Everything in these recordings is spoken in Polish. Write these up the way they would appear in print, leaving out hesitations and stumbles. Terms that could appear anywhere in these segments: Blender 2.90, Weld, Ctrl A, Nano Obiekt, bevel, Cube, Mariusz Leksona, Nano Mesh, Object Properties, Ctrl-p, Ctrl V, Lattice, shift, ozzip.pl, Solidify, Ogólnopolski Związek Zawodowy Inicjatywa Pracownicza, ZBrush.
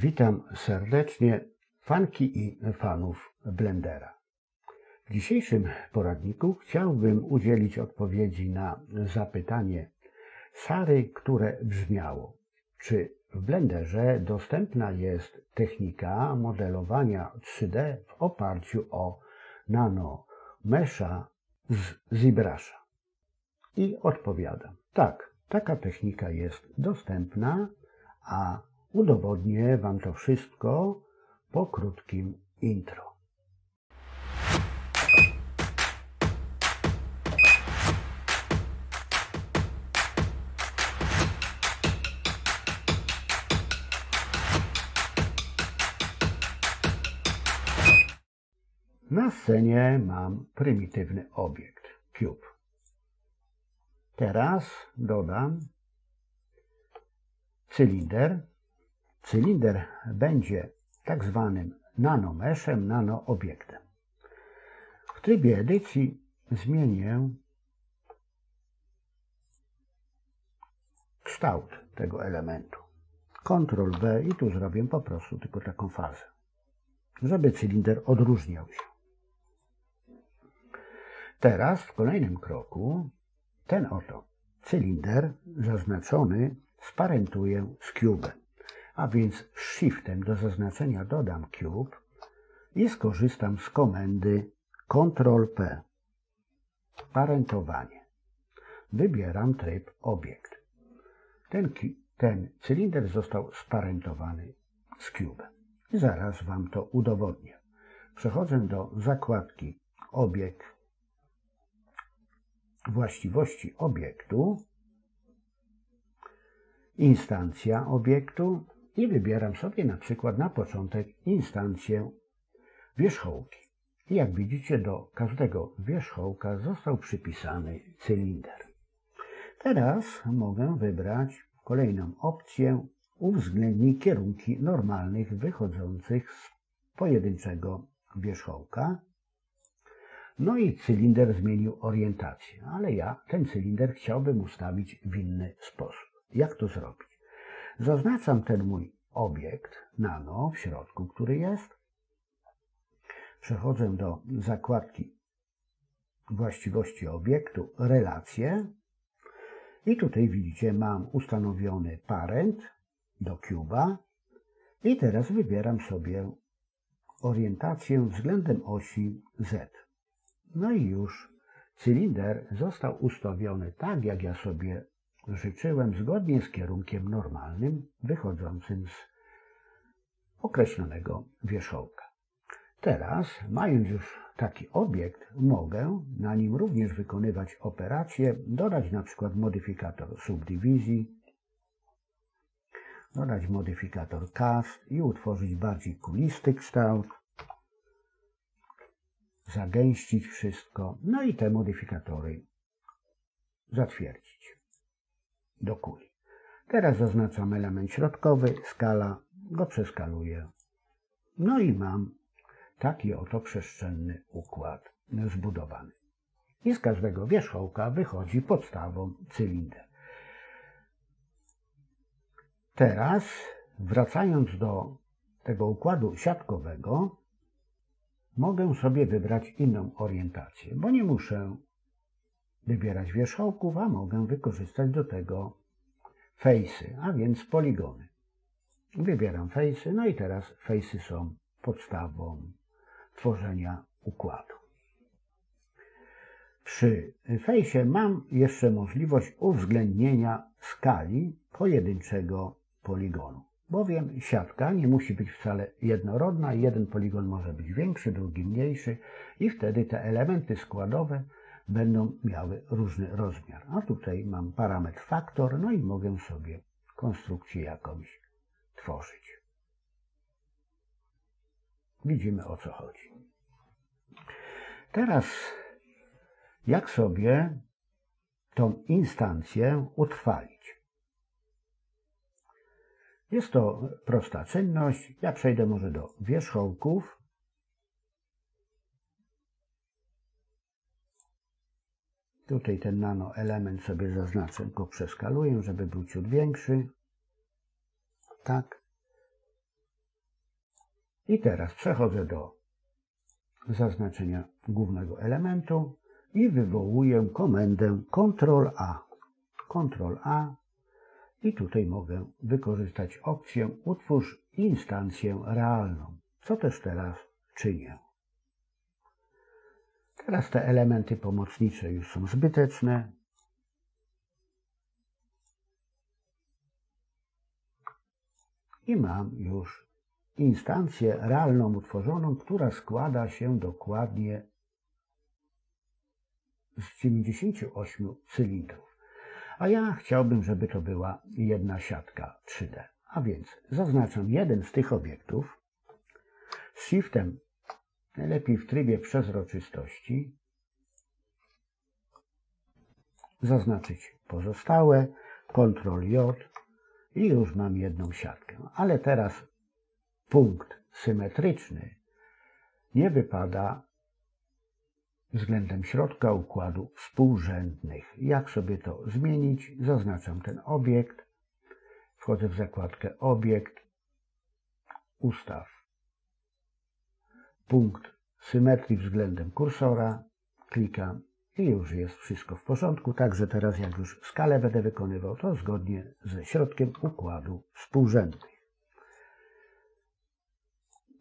Witam serdecznie fanki i fanów Blendera. W dzisiejszym poradniku chciałbym udzielić odpowiedzi na zapytanie Sary, które brzmiało: czy w Blenderze dostępna jest technika modelowania 3D w oparciu o Nano Mesha z ZBrusha? I odpowiadam: tak, taka technika jest dostępna, a udowodnię Wam to wszystko po krótkim intro. Na scenie mam prymitywny obiekt, Cube. Teraz dodam cylinder. Cylinder będzie tak zwanym nanomeszem, nanoobjektem. W trybie edycji zmienię kształt tego elementu. Ctrl V i tu zrobię po prostu tylko taką fazę, żeby cylinder odróżniał się. Teraz w kolejnym kroku ten oto cylinder zaznaczony sparentuję z Cube'em. A więc shiftem do zaznaczenia dodam Cube i skorzystam z komendy Ctrl-p. Parentowanie. Wybieram tryb obiekt. Ten cylinder został sparentowany z Cube'em. Zaraz Wam to udowodnię. Przechodzę do zakładki Obiekt, Właściwości obiektu, Instancja obiektu. I wybieram sobie na przykład na początek instancję wierzchołki. I jak widzicie, do każdego wierzchołka został przypisany cylinder. Teraz mogę wybrać kolejną opcję: uwzględnij kierunki normalnych wychodzących z pojedynczego wierzchołka. No i cylinder zmienił orientację, ale ja ten cylinder chciałbym ustawić w inny sposób. Jak to zrobić? Zaznaczam ten mój obiekt nano w środku, który jest. Przechodzę do zakładki Właściwości obiektu, Relacje. I tutaj widzicie, mam ustanowiony parent do Cube'a. I teraz wybieram sobie orientację względem osi Z. No i już cylinder został ustawiony tak, jak ja sobie życzyłem, zgodnie z kierunkiem normalnym wychodzącym z określonego wierzchołka. Teraz, mając już taki obiekt, mogę na nim również wykonywać operacje, dodać na przykład modyfikator subdywizji, dodać modyfikator cast i utworzyć bardziej kulisty kształt, zagęścić wszystko, no i te modyfikatory zatwierdzić do kuli. Teraz zaznaczam element środkowy, skala, go przeskaluję. No i mam taki oto przestrzenny układ zbudowany. I z każdego wierzchołka wychodzi podstawą cylinder. Teraz, wracając do tego układu siatkowego, mogę sobie wybrać inną orientację, bo nie muszę wybierać wierzchołków, a mogę wykorzystać do tego fejsy, a więc poligony. Wybieram fejsy, no i teraz fejsy są podstawą tworzenia układu. Przy fejsie mam jeszcze możliwość uwzględnienia skali pojedynczego poligonu, bowiem siatka nie musi być wcale jednorodna. Jeden poligon może być większy, drugi mniejszy i wtedy te elementy składowe będą miały różny rozmiar. A tutaj mam parametr faktor, no i mogę sobie konstrukcję jakąś tworzyć. Widzimy, o co chodzi. Teraz, jak sobie tą instancję utrwalić? Jest to prosta czynność. Ja przejdę może do wierzchołków. Tutaj ten nano element sobie zaznaczę, go przeskaluję, żeby był ciut większy. Tak. I teraz przechodzę do zaznaczenia głównego elementu i wywołuję komendę Ctrl A. Ctrl A i tutaj mogę wykorzystać opcję utwórz instancję realną, co też teraz czynię. Teraz te elementy pomocnicze już są zbyteczne. I mam już instancję realną utworzoną, która składa się dokładnie z 98 cylindrów. A ja chciałbym, żeby to była jedna siatka 3D. A więc zaznaczam jeden z tych obiektów. Z shiftem, lepiej w trybie przezroczystości, zaznaczyć pozostałe, Ctrl J i już mam jedną siatkę. Ale teraz punkt symetryczny nie wypada względem środka układu współrzędnych. Jak sobie to zmienić? Zaznaczam ten obiekt, wchodzę w zakładkę obiekt, ustaw punkt symetrii względem kursora, klikam i już jest wszystko w porządku. Także teraz jak już skalę będę wykonywał, to zgodnie ze środkiem układu współrzędnych.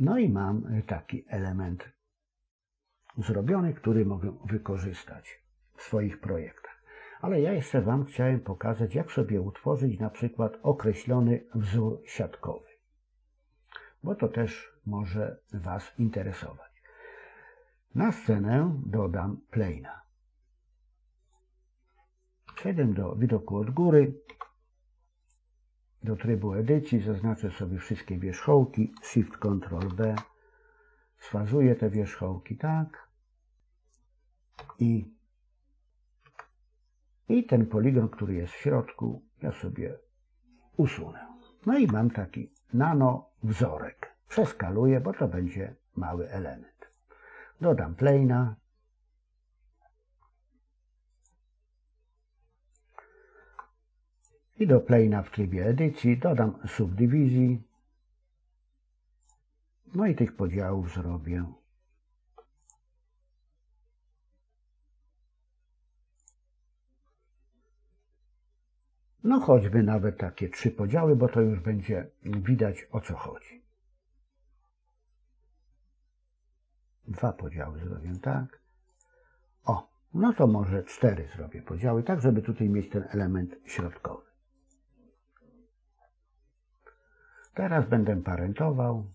No i mam taki element zrobiony, który mogę wykorzystać w swoich projektach. Ale ja jeszcze Wam chciałem pokazać, jak sobie utworzyć na przykład określony wzór siatkowy, bo to też może Was interesować. Na scenę dodam plane'a. Przejdę do widoku od góry, do trybu edycji, zaznaczę sobie wszystkie wierzchołki, shift Ctrl B, sfazuję te wierzchołki tak i ten poligon, który jest w środku, ja sobie usunę. No i mam taki nano wzorek. Przeskaluję, bo to będzie mały element. Dodam plane'a. I do plane'a w trybie edycji dodam subdywizji. No i tych podziałów zrobię 3, choćby nawet takie 3 podziały, bo to już będzie widać, o co chodzi. 2 podziały zrobię tak. O, no to może 4 zrobię podziały, tak żeby tutaj mieć ten element środkowy. Teraz będę parentował,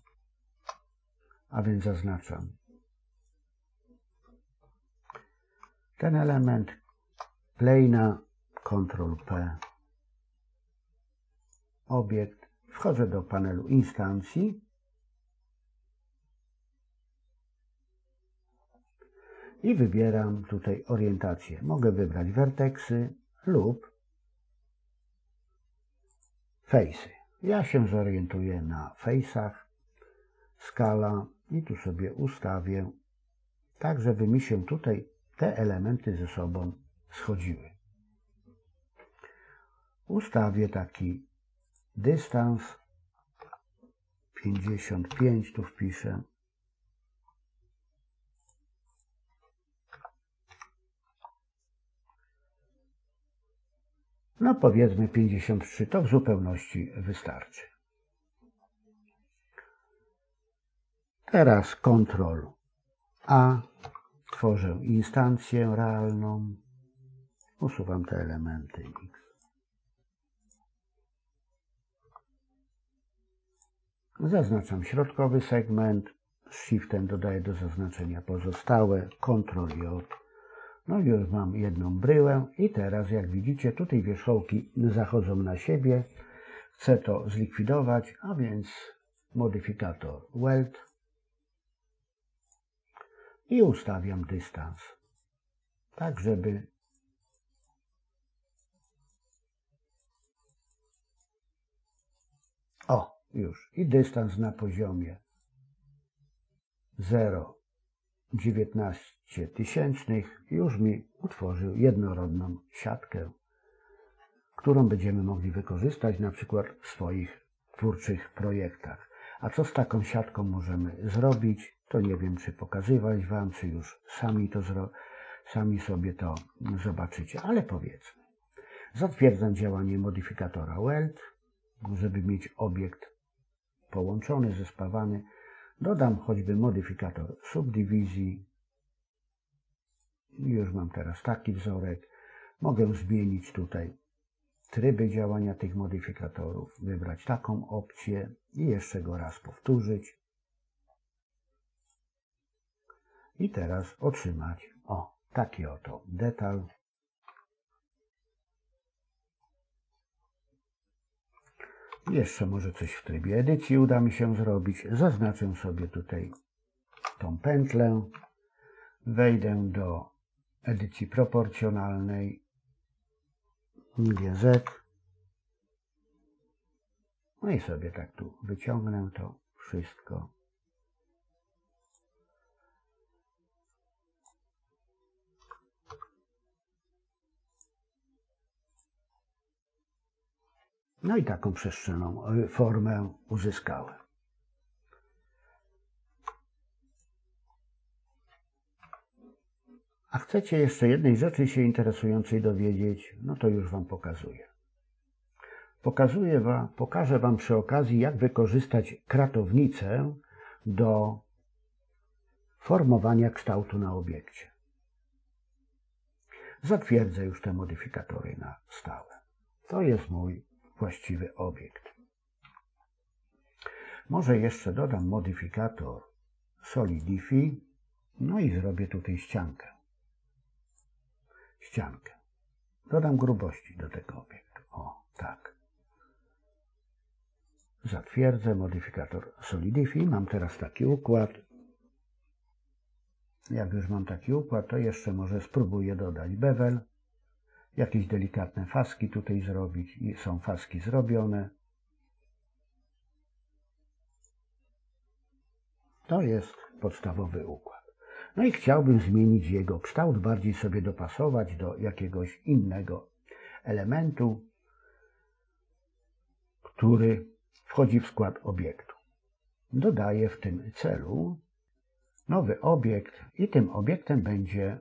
a więc zaznaczam ten element, plane'a, Ctrl-P, obiekt, wchodzę do panelu instancji i wybieram tutaj orientację. Mogę wybrać werteksy lub face'y. Ja się zorientuję na face'ach, skala i tu sobie ustawię tak, żeby mi się tutaj te elementy ze sobą schodziły. Ustawię taki dystans 55, tu wpiszę. No powiedzmy 53, to w zupełności wystarczy. Teraz Ctrl A, tworzę instancję realną, usuwam te elementy. Zaznaczam środkowy segment, shiftem dodaję do zaznaczenia pozostałe, Ctrl J. No już mam jedną bryłę i teraz jak widzicie tutaj wierzchołki zachodzą na siebie. Chcę to zlikwidować, a więc modyfikator Weld i ustawiam dystans, tak żeby o, już i dystans na poziomie 0,19 tysięcznych już mi utworzył jednorodną siatkę, którą będziemy mogli wykorzystać na przykład w swoich twórczych projektach. A co z taką siatką możemy zrobić? To nie wiem, czy pokazywać Wam, czy już sami sobie to zobaczycie, ale powiedzmy. Zatwierdzam działanie modyfikatora Weld, żeby mieć obiekt połączony, zespawany. Dodam choćby modyfikator subdywizji. Już mam teraz taki wzorek. Mogę zmienić tutaj tryby działania tych modyfikatorów, wybrać taką opcję i jeszcze go raz powtórzyć. I teraz otrzymać, o, taki oto detal. Jeszcze może coś w trybie edycji uda mi się zrobić. Zaznaczę sobie tutaj tą pętlę. Wejdę do edycji proporcjonalnej. GZ. No i sobie tak tu wyciągnę to wszystko. No i taką przestrzenną formę uzyskałem. A chcecie jeszcze jednej rzeczy się interesującej dowiedzieć, no to już Wam pokazuję. Pokażę Wam przy okazji, jak wykorzystać kratownicę do formowania kształtu na obiekcie. Zatwierdzę już te modyfikatory na stałe. To jest mój właściwy obiekt. Może jeszcze dodam modyfikator Solidify, no i zrobię tutaj ściankę. Dodam grubości do tego obiektu. O, tak. Zatwierdzę modyfikator Solidify. Mam teraz taki układ. Jak już mam taki układ, to jeszcze może spróbuję dodać bevel. Jakieś delikatne faski tutaj zrobić. I są faski zrobione. To jest podstawowy układ. No i chciałbym zmienić jego kształt, bardziej sobie dopasować do jakiegoś innego elementu, który wchodzi w skład obiektu. Dodaję w tym celu nowy obiekt i tym obiektem będzie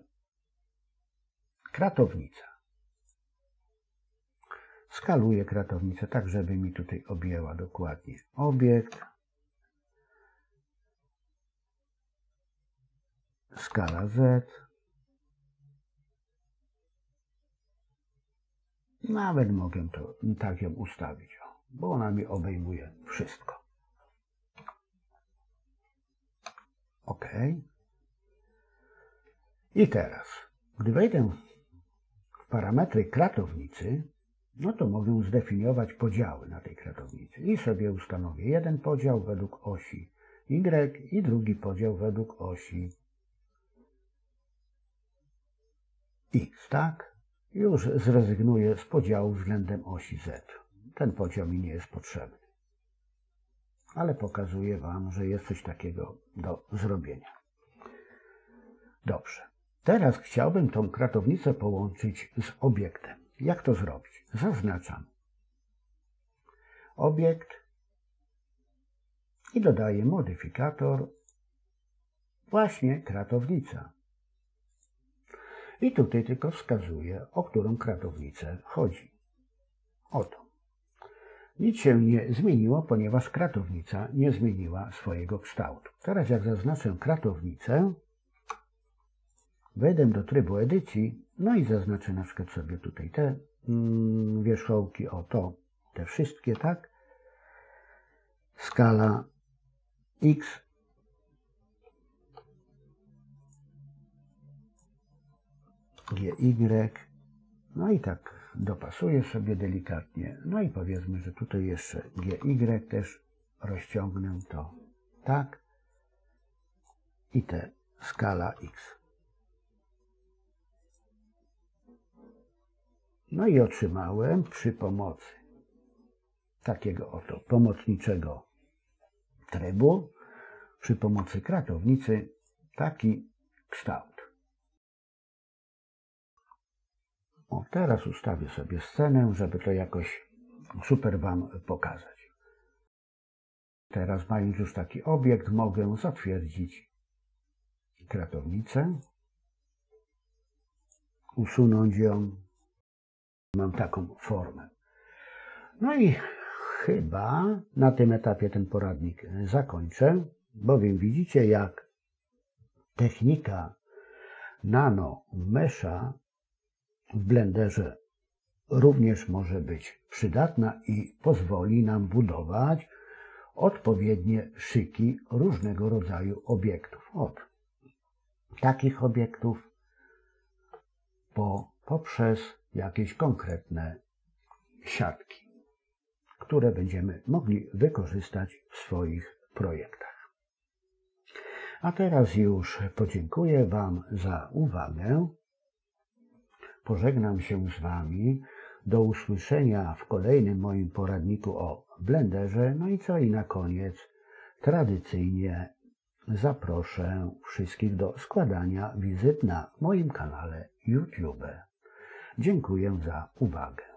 kratownica. Skaluję kratownicę tak, żeby mi tutaj objęła dokładnie obiekt. Skala Z. Nawet mogę to tak ją ustawić, bo ona mi obejmuje wszystko. OK. I teraz, gdy wejdę w parametry kratownicy, no to mogę zdefiniować podziały na tej kratownicy. I sobie ustanowię jeden podział według osi Y i drugi podział według osi X, tak? Już zrezygnuję z podziału względem osi Z. Ten podział mi nie jest potrzebny. Ale pokazuję Wam, że jest coś takiego do zrobienia. Dobrze. Teraz chciałbym tą kratownicę połączyć z obiektem. Jak to zrobić? Zaznaczam obiekt i dodaję modyfikator właśnie kratownica. I tutaj tylko wskazuję, o którą kratownicę chodzi. Oto. Nic się nie zmieniło, ponieważ kratownica nie zmieniła swojego kształtu. Teraz jak zaznaczę kratownicę, wejdę do trybu edycji, no i zaznaczę na przykład sobie tutaj te wierzchołki, o to, te wszystkie, tak? Skala X. GY, no i tak dopasuję sobie delikatnie, no i powiedzmy, że tutaj jeszcze GY też rozciągnę to tak i te skala X. No i otrzymałem przy pomocy takiego oto pomocniczego trybu, przy pomocy kratownicy taki kształt. O, teraz ustawię sobie scenę, żeby to jakoś super Wam pokazać. Teraz, mając już taki obiekt, mogę zatwierdzić kratownicę, usunąć ją. Mam taką formę. No i chyba na tym etapie ten poradnik zakończę, bowiem widzicie, jak technika Nano Mesha w Blenderze również może być przydatna i pozwoli nam budować odpowiednie szyki różnego rodzaju obiektów. Od takich obiektów poprzez jakieś konkretne siatki, które będziemy mogli wykorzystać w swoich projektach. A teraz już podziękuję Wam za uwagę. Pożegnam się z Wami. Do usłyszenia w kolejnym moim poradniku o Blenderze. No i co? I na koniec tradycyjnie zaproszę wszystkich do składania wizyt na moim kanale YouTube. Dziękuję za uwagę.